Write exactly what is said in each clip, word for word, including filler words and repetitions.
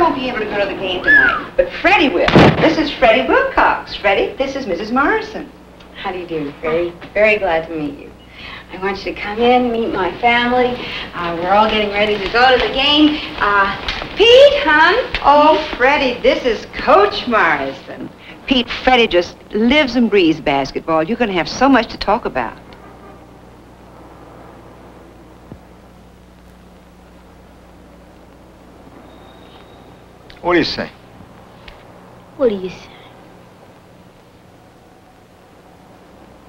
I won't be able to go to the game tonight, but Freddie will. This is Freddie Wilcox. Freddie, this is Missus Morrison. How do you do, Freddie? Very glad to meet you. I want you to come in, meet my family. Uh, we're all getting ready to go to the game. Uh, Pete, hon? Oh, Freddie, this is Coach Morrison. Pete, Freddie just lives and breathes basketball. You're going to have so much to talk about. What do you say? What do you say?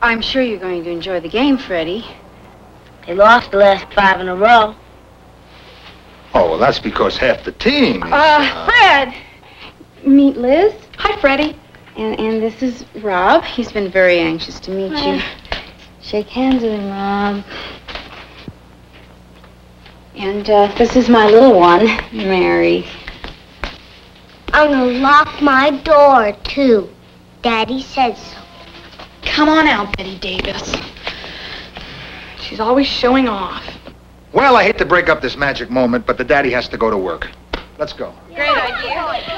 I'm sure you're going to enjoy the game, Freddie. They lost the last five in a row. Oh, well, that's because half the team is, uh, uh, Fred! Meet Liz. Hi, Freddie. And, and this is Rob. He's been very anxious to meet Hi. you. Shake hands with him, Rob. And, uh, this is my little one, Mary. I'm gonna lock my door, too. Daddy said so. Come on out, Betty Davis. She's always showing off. Well, I hate to break up this magic moment, but the daddy has to go to work. Let's go. Great idea.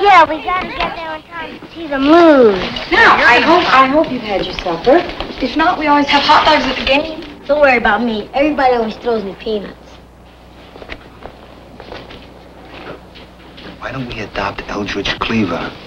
Yeah, we gotta get there on time to see the moon. Now, I hope, I hope you've had your supper. If not, we always have hot dogs at the game. Don't worry about me. Everybody always throws me peanuts. Why don't we adopt Eldridge Cleaver?